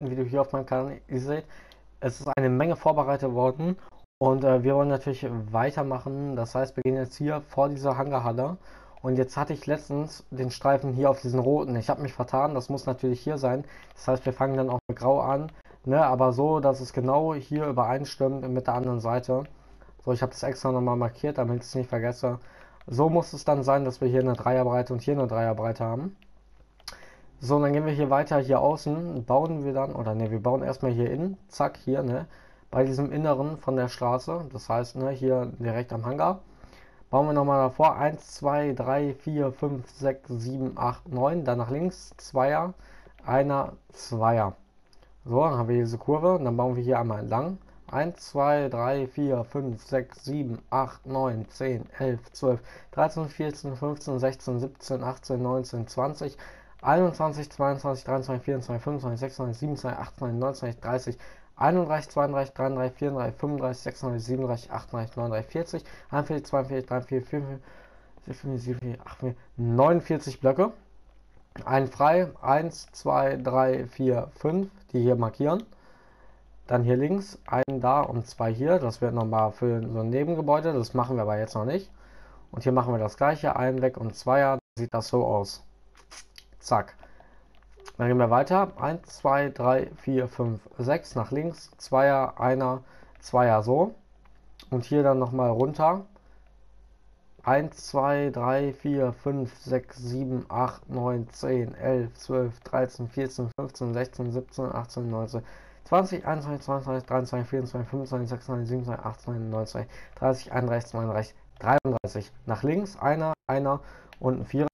wie du hier auf meinem Kanal seht, es ist eine Menge vorbereitet worden und wir wollen natürlich weitermachen. Das heißt, wir gehen jetzt hier vor dieser Hangarhalle und jetzt hatte ich letztens den Streifen hier auf diesen roten. Ich habe mich vertan, das muss natürlich hier sein. Das heißt, wir fangen dann auch mit grau an, ne? Aber so, dass es genau hier übereinstimmt mit der anderen Seite. So, ich habe das extra nochmal markiert, damit ich es nicht vergesse. So muss es dann sein, dass wir hier eine Dreierbreite und hier eine Dreierbreite haben. So, und dann gehen wir hier weiter, hier außen bauen wir dann, oder ne, wir bauen erstmal hier innen, zack, hier, ne, bei diesem Inneren von der Straße, das heißt, ne, hier direkt am Hangar, bauen wir nochmal davor, 1, 2, 3, 4, 5, 6, 7, 8, 9, dann nach links, 2er, 1er, 2er. So, dann haben wir diese Kurve und dann bauen wir hier einmal entlang, 1, 2, 3, 4, 5, 6, 7, 8, 9, 10, 11, 12, 13, 14, 15, 16, 17, 18, 19, 20, 21, 22, 23, 24, 25, 26, 27, 28, 29, 30, 31, 32, 33, 34, 35, 36, 37, 38, 39, 40, 41, 42, 43, 44, 45, 49 Blöcke. Ein frei, 1, 2, 3, 4, 5, die hier markieren. Dann hier links, einen da und zwei hier. Das wird nochmal für so ein Nebengebäude, das machen wir aber jetzt noch nicht. Und hier machen wir das gleiche, einen weg und zweier, sieht das so aus. Zack. Dann gehen wir weiter. 1, 2, 3, 4, 5, 6 nach links. 2er, 1er, 2er so. Und hier dann nochmal runter. 1, 2, 3, 4, 5, 6, 7, 8, 9, 10, 11, 12, 13, 14, 15, 16, 17, 18, 19, 20, 21, 22, 23, 24, 25, 26, 27, 28, 29, 30, 31, 32, 33. Nach links. 1er, 1er und ein 4er.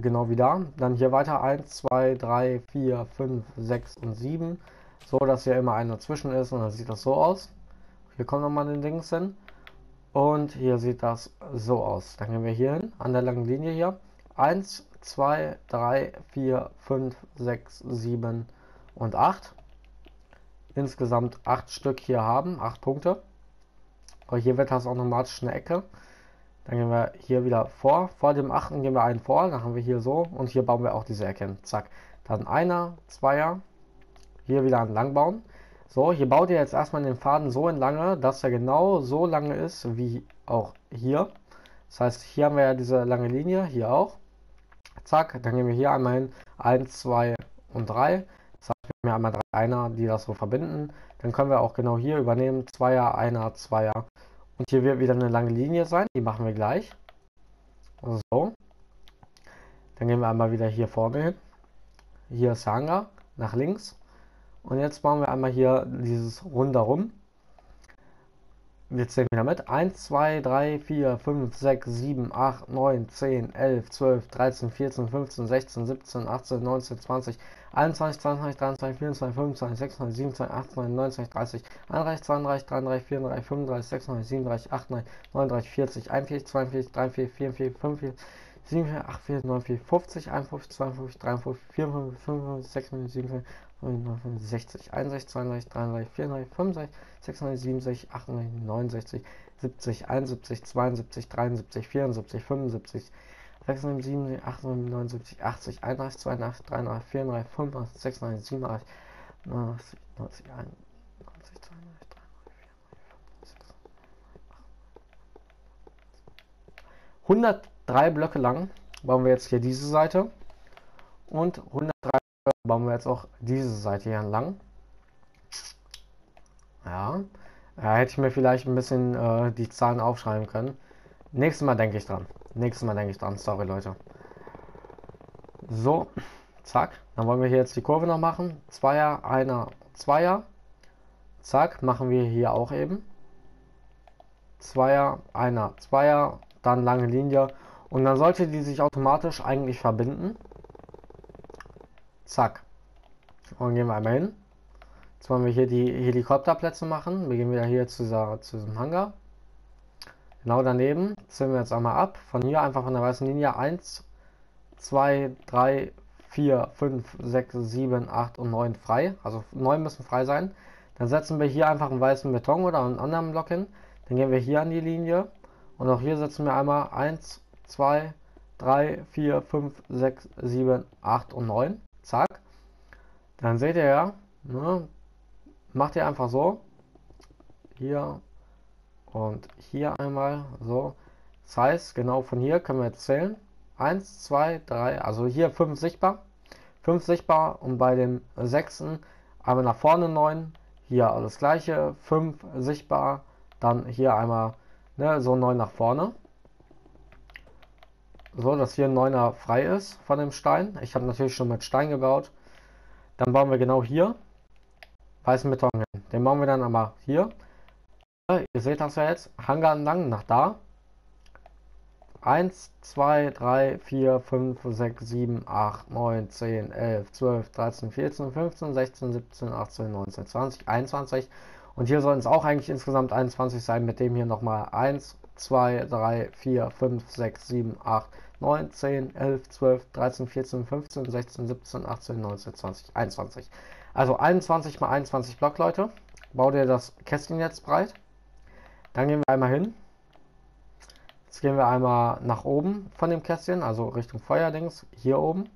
Genau wie da. Dann hier weiter 1, 2, 3, 4, 5, 6 und 7. So, dass hier immer einer dazwischen ist und dann sieht das so aus. Hier kommt nochmal den Dings hin. Und hier sieht das so aus. Dann gehen wir hier hin, an der langen Linie hier. 1, 2, 3, 4, 5, 6, 7 und 8. Insgesamt 8 Stück hier haben, 8 Punkte. Aber hier wird das automatisch eine Ecke. Dann gehen wir hier wieder vor dem 8. gehen wir einen vor, dann haben wir hier so und hier bauen wir auch diese Ecke hin, zack. Dann 1er, 2er, hier wieder entlang bauen. So, hier baut ihr jetzt erstmal den Faden so entlang, dass er genau so lange ist wie auch hier. Das heißt, hier haben wir ja diese lange Linie, hier auch. Zack, dann gehen wir hier einmal hin, 1, 2 und 3. Das heißt, wir haben einmal 3 Einer, die das so verbinden. Dann können wir auch genau hier übernehmen, 2er, 1er, 2er. Und hier wird wieder eine lange Linie sein, die machen wir gleich. So. Dann gehen wir einmal wieder hier vorne hin. Hier ist der Hangar, nach links. Und jetzt bauen wir einmal hier dieses Rundherum. Wir zählen wieder mit. 1, 2, 3, 4, 5, 6, 7, 8, 9, 10, 11, 12, 13, 14, 15, 16, 17, 18, 19, 20, 21, 22, 23, 24, 25, 26, 27, 28, 29, 30, 31, 32, 33, 34, 35, 36, 37, 38, 39, 40, 41, 42, 43, 44, 45, 47, 48, 49, 50, 51, 52, 53, 54, 55, 56, 57, 60, 61, 62, 33, 34, 65, 66, 67, 68, 69, 70, 71, 72, 73, 74, 75, 76, 78, 79, 80, 81, 82, 83, 34, 85, 96, 87, 89, 90, 91, 92, 93, 94, 95, 96, 103 Blöcke lang bauen wir jetzt hier diese Seite und 103 bauen wir jetzt auch diese Seite hier entlang. Ja, da hätte ich mir vielleicht ein bisschen die Zahlen aufschreiben können. Nächstes Mal denke ich dran. Sorry, Leute. So, zack. Dann wollen wir hier jetzt die Kurve noch machen. 2er, 1er, 2er. Zack, machen wir hier auch eben. 2er, 1er, 2er. Dann lange Linie. Und dann sollte die sich automatisch eigentlich verbinden. Zack. Und gehen wir einmal hin. Jetzt wollen wir hier die Helikopterplätze machen. Wir gehen wieder hier zu diesem Hangar. Genau daneben ziehen wir jetzt einmal ab. Von hier einfach von der weißen Linie 1, 2, 3, 4, 5, 6, 7, 8 und 9 frei. Also 9 müssen frei sein. Dann setzen wir hier einfach einen weißen Beton oder einen anderen Block hin. Dann gehen wir hier an die Linie. Und auch hier setzen wir einmal 1, 2, 3, 4, 5, 6, 7, 8 und 9. Zack. Dann seht ihr ja, ne, macht ihr einfach so, hier und hier einmal so. Das heißt, genau von hier können wir jetzt zählen. 1, 2, 3, also hier 5 sichtbar. 5 sichtbar und bei dem 6. einmal nach vorne 9. Hier alles gleiche, 5 sichtbar. Dann hier einmal, ne, so 9 nach vorne. So, dass hier ein 9er frei ist von dem Stein. Ich habe natürlich schon mit Stein gebaut. Dann bauen wir genau hier weißen Beton hin. Den bauen wir dann aber hier. Ihr seht das ja jetzt. Hangar entlang nach da. 1, 2, 3, 4, 5, 6, 7, 8, 9, 10, 11, 12, 13, 14, 15, 16, 17, 18, 19, 20, 21. Und hier sollen es auch eigentlich insgesamt 21 sein. Mit dem hier nochmal 1, 2, 3, 4, 5, 6, 7, 8, 9, 10, 11, 12, 13, 14, 15, 16, 17, 18, 19, 20, 21. Also 21 mal 21 Block, Leute. Baut ihr das Kästchen jetzt breit. Dann gehen wir einmal hin. Jetzt gehen wir einmal nach oben von dem Kästchen, also Richtung Feuerdings, hier oben.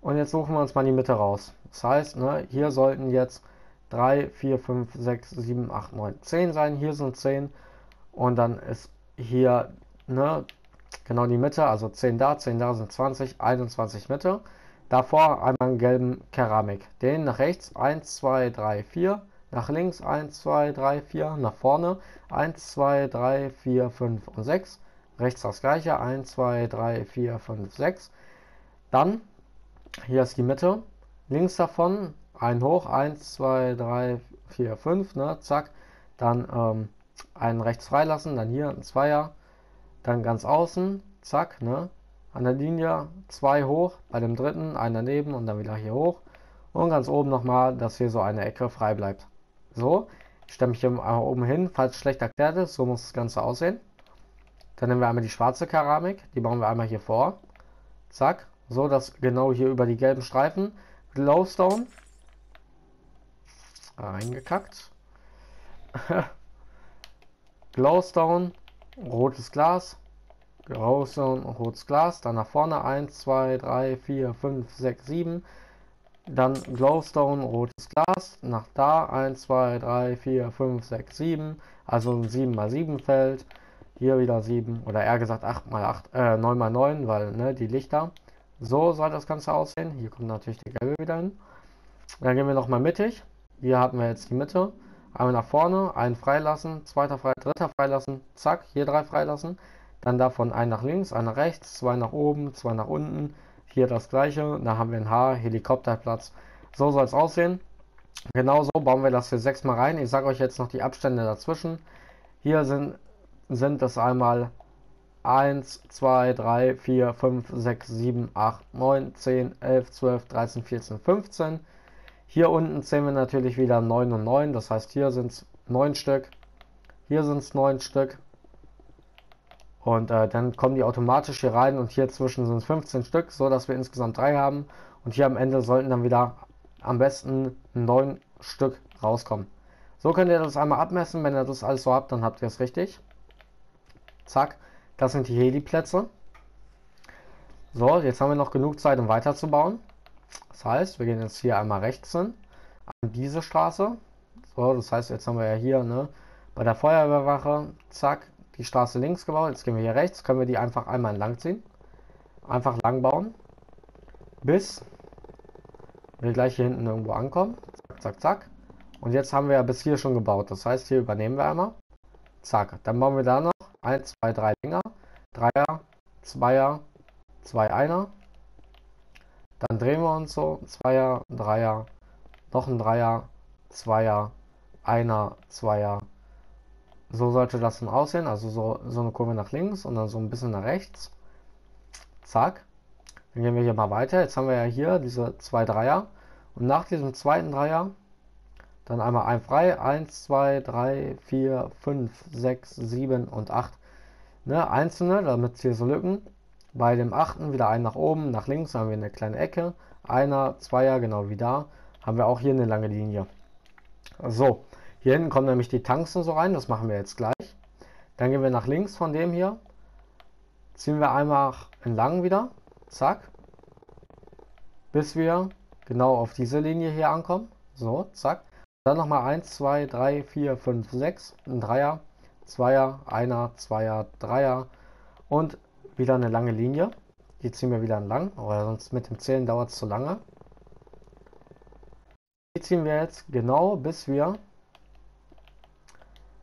Und jetzt suchen wir uns mal die Mitte raus. Das heißt, ne, hier sollten jetzt 3, 4, 5, 6, 7, 8, 9, 10 sein. Hier sind 10. Und dann ist hier, ne, genau die Mitte, also 10 da sind 20, 21 Mitte. Davor einmal einen gelben Keramik. Den nach rechts, 1, 2, 3, 4. Nach links 1, 2, 3, 4. Nach vorne 1, 2, 3, 4, 5 und 6. Rechts das gleiche, 1, 2, 3, 4, 5, 6. Dann, hier ist die Mitte. Links davon, ein hoch, 1, 2, 3, 4, 5, ne, zack. Dann einen rechts freilassen, dann hier ein Zweier. Dann ganz außen, zack, ne. An der Linie 2 hoch, bei dem dritten, einen daneben und dann wieder hier hoch. Und ganz oben nochmal, dass hier so eine Ecke frei bleibt. So, ich stelle mich hier einmal oben hin, falls es schlecht erklärt ist, so muss das Ganze aussehen. Dann nehmen wir einmal die schwarze Keramik, die bauen wir einmal hier vor. Zack, so dass genau hier über die gelben Streifen Glowstone reingekackt. Glowstone, rotes Glas. Glowstone, rotes Glas. Dann nach vorne 1, 2, 3, 4, 5, 6, 7. Dann Glowstone, rotes Glas, nach da 1, 2, 3, 4, 5, 6, 7, also ein 7x7 Feld, hier wieder 7 oder eher gesagt 9x9, weil, ne, die Lichter, so soll das Ganze aussehen, hier kommt natürlich der gelbe wieder hin, dann gehen wir nochmal mittig, hier hatten wir jetzt die Mitte, einmal nach vorne, einen freilassen, zweiter frei, dritter freilassen, zack, hier 3 freilassen, dann davon einen nach links, einen nach rechts, 2 nach oben, 2 nach unten, hier das gleiche, da haben wir ein H, Helikopterplatz, so soll es aussehen. Genauso bauen wir das hier 6 mal rein. Ich sage euch jetzt noch die Abstände dazwischen. Hier sind es einmal 1, 2, 3, 4, 5, 6, 7, 8, 9, 10, 11, 12, 13, 14, 15. Hier unten zählen wir natürlich wieder 9 und 9, das heißt hier sind es 9 Stück, hier sind es 9 Stück. Und dann kommen die automatisch hier rein und hier zwischen sind es 15 Stück, so dass wir insgesamt 3 haben. Und hier am Ende sollten dann wieder am besten 9 Stück rauskommen. So könnt ihr das einmal abmessen. Wenn ihr das alles so habt, dann habt ihr es richtig. Zack, das sind die Heliplätze. So, jetzt haben wir noch genug Zeit, um weiterzubauen. Das heißt, wir gehen jetzt hier einmal rechts hin, an diese Straße. So, das heißt, jetzt haben wir ja hier, ne, bei der Feuerwehrwache, zack, die Straße links gebaut, jetzt gehen wir hier rechts, können wir die einfach einmal entlang ziehen. Einfach lang bauen, bis wir gleich hier hinten irgendwo ankommen. Zack, zack, zack. Und jetzt haben wir ja bis hier schon gebaut, das heißt, hier übernehmen wir einmal. Zack, dann bauen wir da noch 1, 2, 3 länger, 3er, 2er, 2 einer. Dann drehen wir uns so, 2er, 3er, noch ein 3er, 2er, 1er, 2er. So sollte das dann aussehen, also so eine Kurve nach links und dann so ein bisschen nach rechts. Zack. Dann gehen wir hier mal weiter. Jetzt haben wir ja hier diese 2 Dreier. Und nach diesem zweiten Dreier dann einmal ein frei. 1, 2, 3, 4, 5, 6, 7 und 8. Ne, einzelne, damit es hier so Lücken. Bei dem achten wieder einen nach oben, nach links haben wir eine kleine Ecke. Einer, Zweier, genau wie da. Haben wir auch hier eine lange Linie. So. Hier hinten kommen nämlich die Tanks und so rein, das machen wir jetzt gleich. Dann gehen wir nach links von dem hier, ziehen wir einmal entlang wieder, zack, bis wir genau auf diese Linie hier ankommen. So, zack. Dann nochmal 1, 2, 3, 4, 5, 6, ein Dreier, Zweier, Einer, Zweier, Dreier und wieder eine lange Linie. Die ziehen wir wieder entlang, oder sonst mit dem Zählen dauert es zu lange. Die ziehen wir jetzt genau bis wir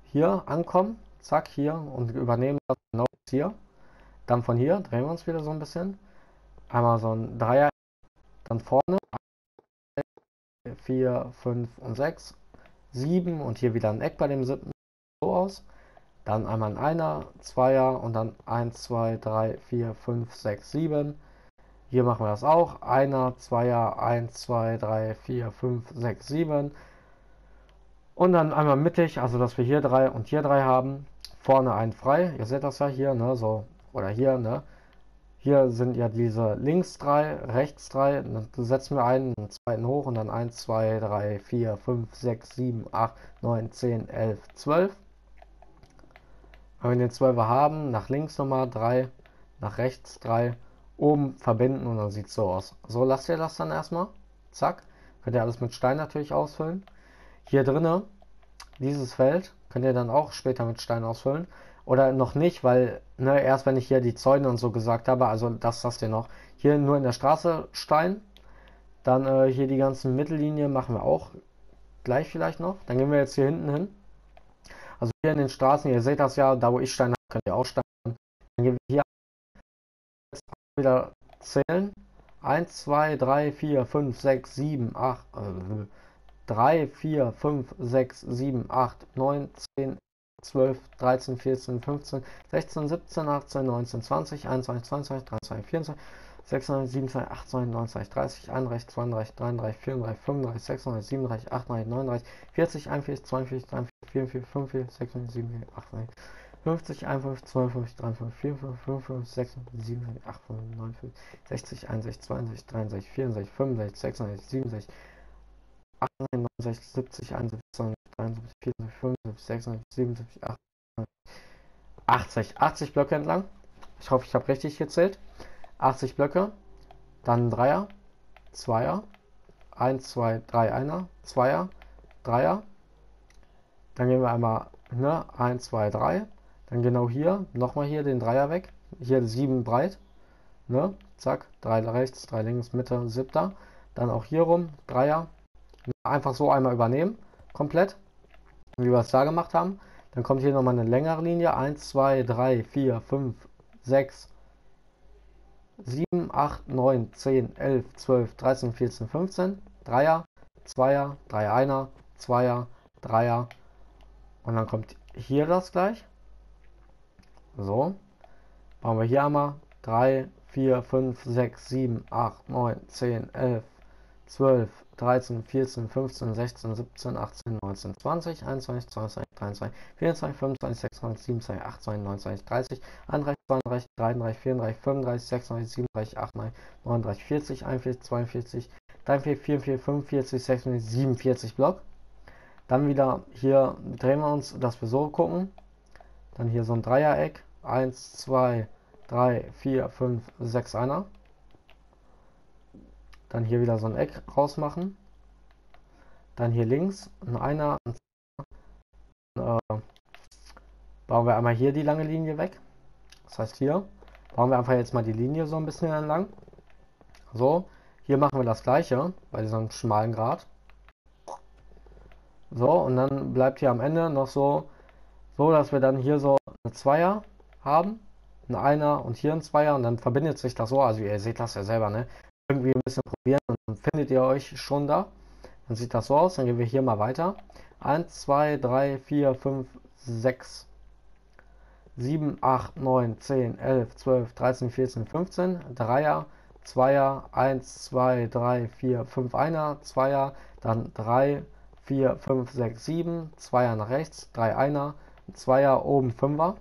hier ankommen. Zack, hier und übernehmen das genau hier. Dann von hier drehen wir uns wieder so ein bisschen. Einmal so ein Dreier, dann vorne 4, 5 und 6, 7 und hier wieder ein Eck bei dem 7. So aus. Dann einmal ein Einer, Zweier und dann 1, 2, 3, 4, 5, 6, 7. Hier machen wir das auch. Einer, Zweier, 1, 2, 3, 4, 5, 6, 7. Und dann einmal mittig, also dass wir hier 3 und hier 3 haben. Vorne einen frei. Ihr seht das ja hier, ne? So. Oder hier, ne? Hier sind ja diese links 3, rechts 3. Dann setzen wir einen zweiten hoch und dann 1, 2, 3, 4, 5, 6, 7, 8, 9, 10, 11, 12. Wenn wir den 12er haben, nach links nochmal 3, nach rechts 3, oben verbinden und dann sieht es so aus. So lasst ihr das dann erstmal. Zack. Könnt ihr alles mit Stein natürlich ausfüllen. Hier drinne, dieses Feld, könnt ihr dann auch später mit Stein ausfüllen. Oder noch nicht, weil ne, erst wenn ich hier die Zäune und so gesagt habe, also das lasst ihr noch. Hier nur in der Straße Stein. Dann hier die ganzen Mittellinien machen wir auch gleich vielleicht noch. Dann gehen wir jetzt hier hinten hin. Also hier in den Straßen, ihr seht das ja, da wo ich Stein habe, könnt ihr auch Stein haben. Dann gehen wir hier jetzt wieder zählen. 1, 2, 3, 4, 5, 6, 7, 8, 3, 4, 5, 6, 7, 8, 9, 10, 12, 13, 14, 15, 16, 17, 18, 19, 20, 21, 22, 23, 24, 26, 27, 28, 29, 30, 31, 32, 33, 34, 35, 36, 37, 38, 39, 40, 41, 42, 43, 44, 45, 46, 47, 48, 50, 51, 52, 53, 54, 55, 56, 57, 58, 59, 60, 61, 62, 63, 64, 65, 66, 67, 98, 70, 71, 72, 73, 74, 75, 76, 77, 80 Blöcke entlang. Ich hoffe, ich habe richtig gezählt. 80 Blöcke, dann 3er, 2er, 1, 2, 3, 1er, 2er, 3er. Dann gehen wir einmal, ne, 1, 2, 3. Dann genau hier, nochmal hier den Dreier weg. Hier 7 breit, ne, zack, 3 rechts, 3 links, Mitte, 7er. Dann auch hier rum, 3er. Einfach so einmal übernehmen, komplett, wie wir es da gemacht haben. Dann kommt hier nochmal eine längere Linie, 1, 2, 3, 4, 5, 6, 7, 8, 9, 10, 11, 12, 13, 14, 15, 3er, 2er, 3, 1er, 2er, 3er und dann kommt hier das gleich. So, machen wir hier einmal 3, 4, 5, 6, 7, 8, 9, 10, 11, 12, 13, 14, 15, 16, 17, 18, 19, 20, 21, 22, 23, 24, 25, 26, 27, 28, 29, 30, 31, 32, 33, 34, 35, 36, 37, 38, 39, 40, 41, 42, 43, 44, 45, 46, 47 Block. Dann wieder hier drehen wir uns, dass wir so gucken. Dann hier so ein Dreieck. 1, 2, 3, 4, 5, 6, 1er. Dann hier wieder so ein Eck rausmachen. Dann hier links ein Einer. Dann, bauen wir einmal hier die lange Linie weg. Das heißt hier bauen wir einfach jetzt mal die Linie so ein bisschen entlang. So, hier machen wir das gleiche bei diesem schmalen Grat. So, und dann bleibt hier am Ende noch so dass wir dann hier so eine Zweier haben. Ein Einer und hier ein Zweier und dann verbindet sich das so. Also ihr seht das ja selber, ne? Irgendwie ein bisschen probieren und dann findet ihr euch schon da. Dann sieht das so aus. Dann gehen wir hier mal weiter. 1, 2, 3, 4, 5, 6, 7, 8, 9, 10, 11, 12, 13, 14, 15. 3er, 2er, 1, 2, 3, 4, 5, 1er, 2er, dann 3, 4, 5, 6, 7, 2er nach rechts, 3, 1er, 2er oben, 5er.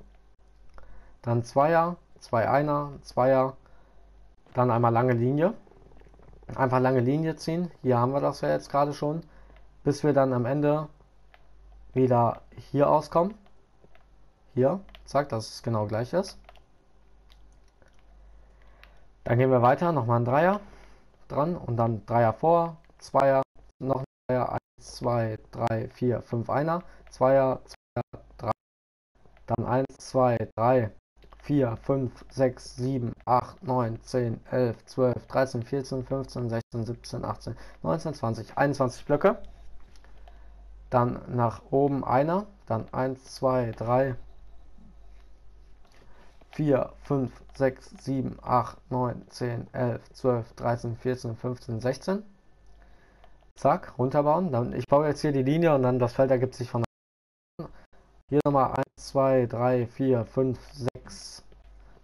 Dann 2er, 2, 1er, 2er, dann einmal lange Linie. Einfach lange Linie ziehen, hier haben wir das ja jetzt gerade schon, bis wir dann am Ende wieder hier auskommen. Hier, zack, dass es genau gleich ist. Dann gehen wir weiter, nochmal ein Dreier, dran und dann Dreier vor, Zweier, noch ein Dreier, 1, 2, 3, 4, 5, Einer, Zweier, Zweier, 3, dann 1, 2, 3, 4, 5, 6, 7, 8, 9, 10, 11, 12, 13, 14, 15, 16, 17, 18, 19, 20, 21 Blöcke. Dann nach oben einer, dann 1, 2, 3, 4, 5, 6, 7, 8, 9, 10, 11, 12, 13, 14, 15, 16. Zack, runterbauen. Dann, ich baue jetzt hier die Linie und dann das Feld ergibt sich von hier nochmal 1, 2, 3, 4, 5, 6,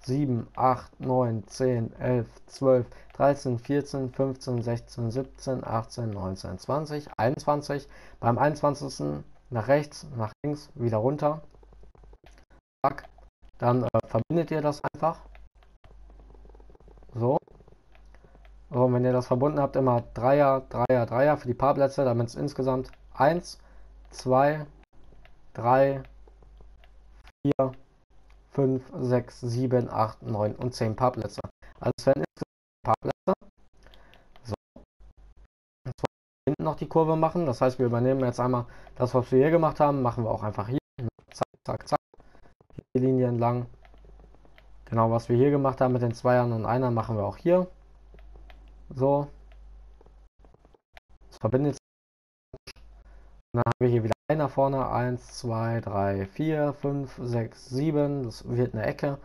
7, 8, 9, 10, 11, 12, 13, 14, 15, 16, 17, 18, 19, 20, 21. Beim 21. nach rechts, nach links, wieder runter. Zack. Dann verbindet ihr das einfach. So. So, und wenn ihr das verbunden habt, immer Dreier, Dreier, Dreier für die Paarplätze, damit es insgesamt 1, 2, 3, 4, 5, 6, 7, 8, 9 und 10 Paarplätze. Also es werden insgesamt Paarplätze. So. Jetzt wollen wir hinten noch die Kurve machen. Das heißt, wir übernehmen jetzt einmal das, was wir hier gemacht haben, machen wir auch einfach hier. Zack, zack, zack. Die Linie entlang. Genau, was wir hier gemacht haben mit den Zweiern und Einern, machen wir auch hier. So. Das verbindet sich. Dann haben wir hier wieder einer vorne. 1, 2, 3, 4, 5, 6, 7. Das wird eine Ecke.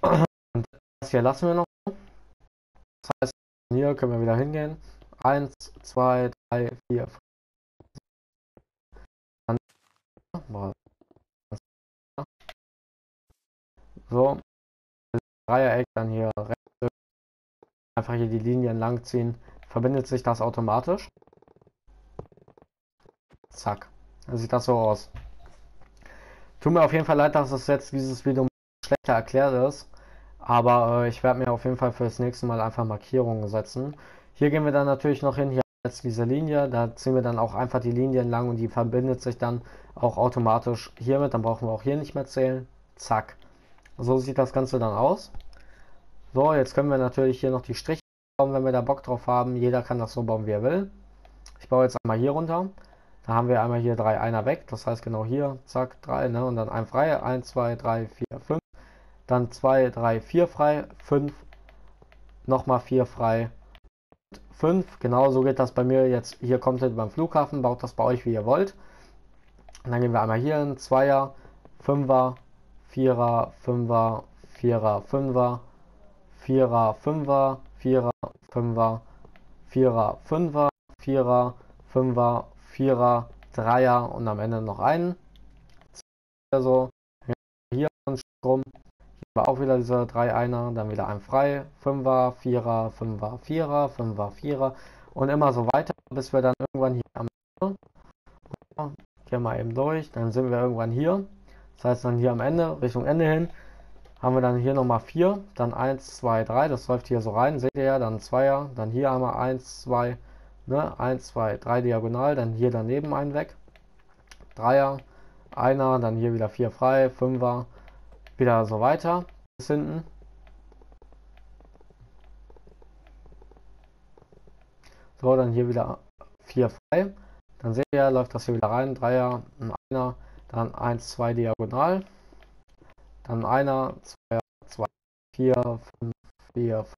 Und das hier lassen wir noch. Das heißt, hier können wir wieder hingehen. 1, 2, 3, 4, 5. Dann so, das Dreieck dann hier rechts, einfach hier die Linien lang ziehen, verbindet sich das automatisch. Zack, dann sieht das so aus. Tut mir auf jeden Fall leid, dass das jetzt dieses Video schlechter erklärt ist, aber ich werde mir auf jeden Fall für das nächste Mal einfach Markierungen setzen. Hier gehen wir dann natürlich noch hin, hier jetzt diese Linie, da ziehen wir dann auch einfach die Linien lang und die verbindet sich dann auch automatisch hiermit, dann brauchen wir auch hier nicht mehr zählen. Zack. So sieht das Ganze dann aus. So, jetzt können wir natürlich hier noch die Striche bauen, wenn wir da Bock drauf haben. Jeder kann das so bauen, wie er will. Ich baue jetzt einmal hier runter. Da haben wir einmal hier 3 Einer weg. Das heißt genau hier, zack, 3, ne? Und dann ein frei, 1, 2, 3, 4, 5. Dann 2, 3, 4 frei, 5. Nochmal 4 frei, 5. Genau so geht das bei mir jetzt hier komplett beim Flughafen. Baut das bei euch, wie ihr wollt. Und dann gehen wir einmal hier hin, 2er, 5er. 4er, 5er, 4er, 5er, 4er, 5er, 4er, 5er, 4er, 5er, 4er, 5er, 4er, 3er und am Ende noch einen. Also hier rum, hier war auch wieder diese 3 Einer, dann wieder ein frei, 5er, 4er, 5er, 4er, 5er, 4er und immer so weiter, bis wir dann irgendwann hier am Ende, gehen wir eben durch, dann sind wir irgendwann hier. Das heißt dann hier am Ende, Richtung Ende hin, haben wir dann hier nochmal 4, dann 1, 2, 3, das läuft hier so rein, seht ihr ja, dann 2er, dann hier haben wir 1, 2, ne, 1, 2, 3 diagonal, dann hier daneben einen weg, 3er, 1er, dann hier wieder 4 frei, 5er, wieder so weiter, bis hinten. So, dann hier wieder 4 frei, dann seht ihr ja, läuft das hier wieder rein, 3er, 1er, dann 1, 2 diagonal, dann 1, 2, 2, 4, 5, 4, 5,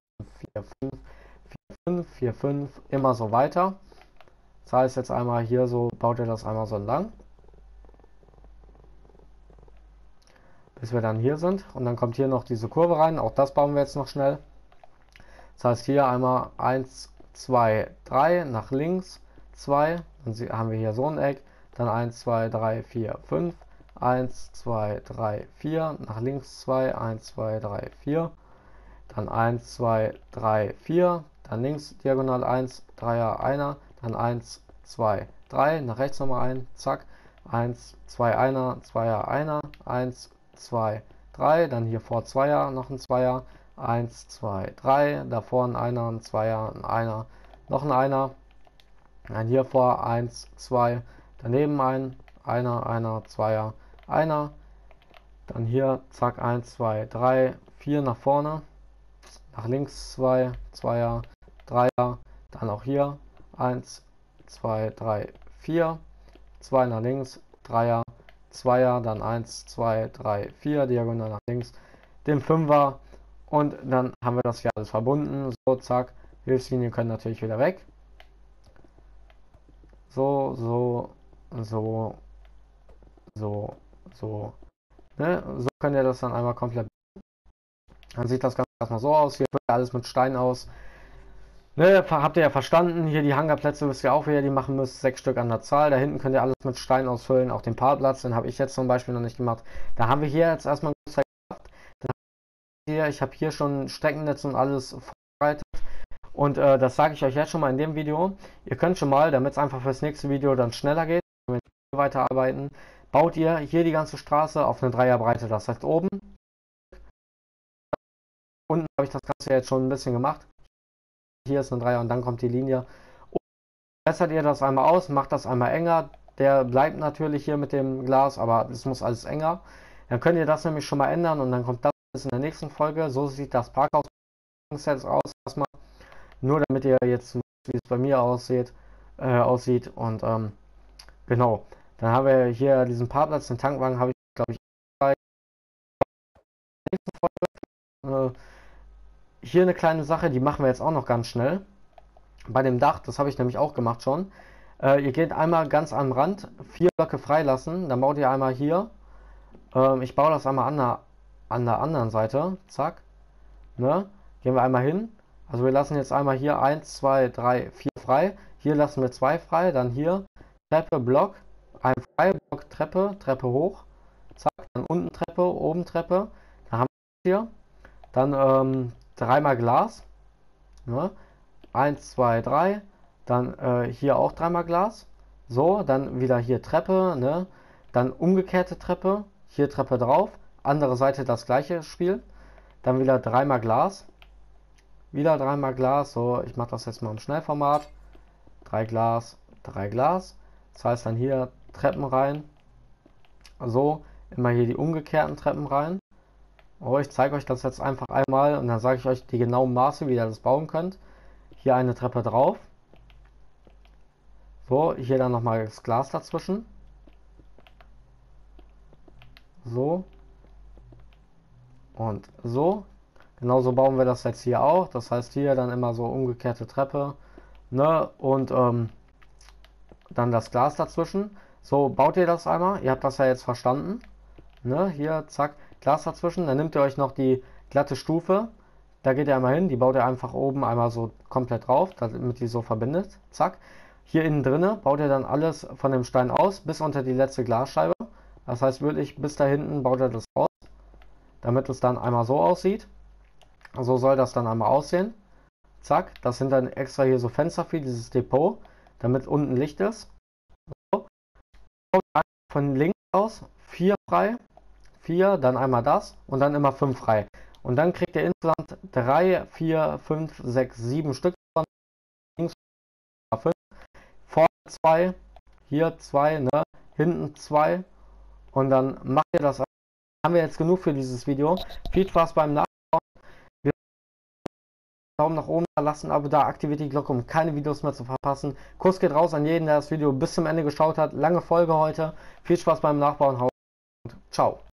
4, 5, 4, 5, 4, 5, immer so weiter. Das heißt jetzt einmal hier so, baut ihr das einmal so lang, bis wir dann hier sind und dann kommt hier noch diese Kurve rein, auch das bauen wir jetzt noch schnell. Das heißt hier einmal 1, 2, 3, nach links, 2, dann haben wir hier so ein Eck. Dann 1, 2, 3, 4, 5, 1, 2, 3, 4, nach links 2, 1, 2, 3, 4, dann 1, 2, 3, 4, dann links diagonal 1, 3er, 1er, dann 1, 2, 3, nach rechts nochmal ein, zack, 1, 2, 1er, 2er, 1er, 1, 2, 3, dann hier vor 2er, noch ein 2er, 1, 2, 3, davor ein 1er, ein 2er, ein 1er, noch ein 1er, dann hier vor 1, 2, daneben ein, einer, einer, zweier, einer. Dann hier, zack, 1, 2, 3, 4 nach vorne. Nach links 2, zwei, zweier, Dreier, dann auch hier 1, 2, 3, 4, 2 nach links, Dreier, Zweier, dann 1, 2, 3, 4, diagonal nach links, den Fünfer und dann haben wir das hier alles verbunden. So, zack, Hilfslinien können natürlich wieder weg. So, so, so, so, so. Ne? So könnt ihr das dann einmal komplett. Dann sieht das Ganze erstmal so aus. Hier wird alles mit Stein aus. Ne? Habt ihr ja verstanden. Hier die Hangarplätze wisst ihr auch, wie ihr die machen müsst. 6 Stück an der Zahl. Da hinten könnt ihr alles mit Stein ausfüllen. Auch den Parkplatz, den habe ich jetzt zum Beispiel noch nicht gemacht. Da haben wir hier jetzt erstmal einen Großteil gemacht. Ich habe hier schon Streckennetz und alles vorbereitet. Und das sage ich euch jetzt schon mal in dem Video. Ihr könnt schon mal, damit es einfach fürs nächste Video dann schneller geht, wenn wir weiterarbeiten, baut ihr hier die ganze Straße auf eine Dreierbreite. Das heißt oben. Unten habe ich das Ganze jetzt schon ein bisschen gemacht. Hier ist eine Dreier und dann kommt die Linie. Und bessert ihr das einmal aus, macht das einmal enger. Der bleibt natürlich hier mit dem Glas, aber es muss alles enger. Dann könnt ihr das nämlich schon mal ändern und dann kommt das in der nächsten Folge. So sieht das Parkhaus jetzt aus erstmal. Nur damit ihr jetzt, wie es bei mir aussieht, und genau. Dann haben wir hier diesen Parkplatz, den Tankwagen habe ich, glaube ich, hier eine kleine Sache, die machen wir jetzt auch noch ganz schnell. Bei dem Dach, das habe ich nämlich auch gemacht schon. Ihr geht einmal ganz am Rand, 4 Blöcke freilassen, dann baut ihr einmal hier. Ich baue das einmal an der anderen Seite. Zack. Ne? Gehen wir einmal hin. Also wir lassen jetzt einmal hier 1, 2, 3, 4 frei. Hier lassen wir 2 frei, dann hier Treppe, Block, ein frei, Block, Treppe, Treppe hoch. Zack, dann unten Treppe, oben Treppe. Dann haben wir hier. Dann dreimal Glas. Ne? 1, 2, 3. Dann hier auch dreimal Glas. So, dann wieder hier Treppe. Ne? Dann umgekehrte Treppe. Hier Treppe drauf. Andere Seite das gleiche Spiel. Dann wieder dreimal Glas. Wieder dreimal Glas, so, ich mache das jetzt mal im Schnellformat. 3 Glas, 3 Glas. Das heißt dann hier Treppen rein. So, immer hier die umgekehrten Treppen rein. Oh, ich zeige euch das jetzt einfach einmal und dann sage ich euch die genauen Maße, wie ihr das bauen könnt. Hier eine Treppe drauf. So, hier dann nochmal das Glas dazwischen. So. Und so. Genauso bauen wir das jetzt hier auch. Das heißt hier dann immer so umgekehrte Treppe. Ne? Und dann das Glas dazwischen. So baut ihr das einmal. Ihr habt das ja jetzt verstanden. Ne? Hier, zack, Glas dazwischen. Dann nehmt ihr euch noch die glatte Stufe. Da geht ihr einmal hin. Die baut ihr einfach oben einmal so komplett drauf, damit die so verbindet. Zack. Hier innen drinne baut ihr dann alles von dem Stein aus, bis unter die letzte Glasscheibe. Das heißt wirklich, bis da hinten baut ihr das aus. Damit es dann einmal so aussieht. So soll das dann einmal aussehen. Zack, das sind dann extra hier so Fenster für dieses Depot, damit unten Licht ist. So. Von links aus 4 frei, 4, dann einmal das und dann immer 5 frei. Und dann kriegt ihr insgesamt 3, 4, 5, 6, 7 Stück von links 5. Vorne 2, hier 2, ne? Hinten 2. Und dann macht ihr das. Haben wir jetzt genug für dieses Video. Viel Spaß beim Nachhinein. Daumen nach oben lassen, Abo da, aktiviert die Glocke, um keine Videos mehr zu verpassen. Kuss geht raus an jeden, der das Video bis zum Ende geschaut hat. Lange Folge heute. Viel Spaß beim Nachbauen. Ciao.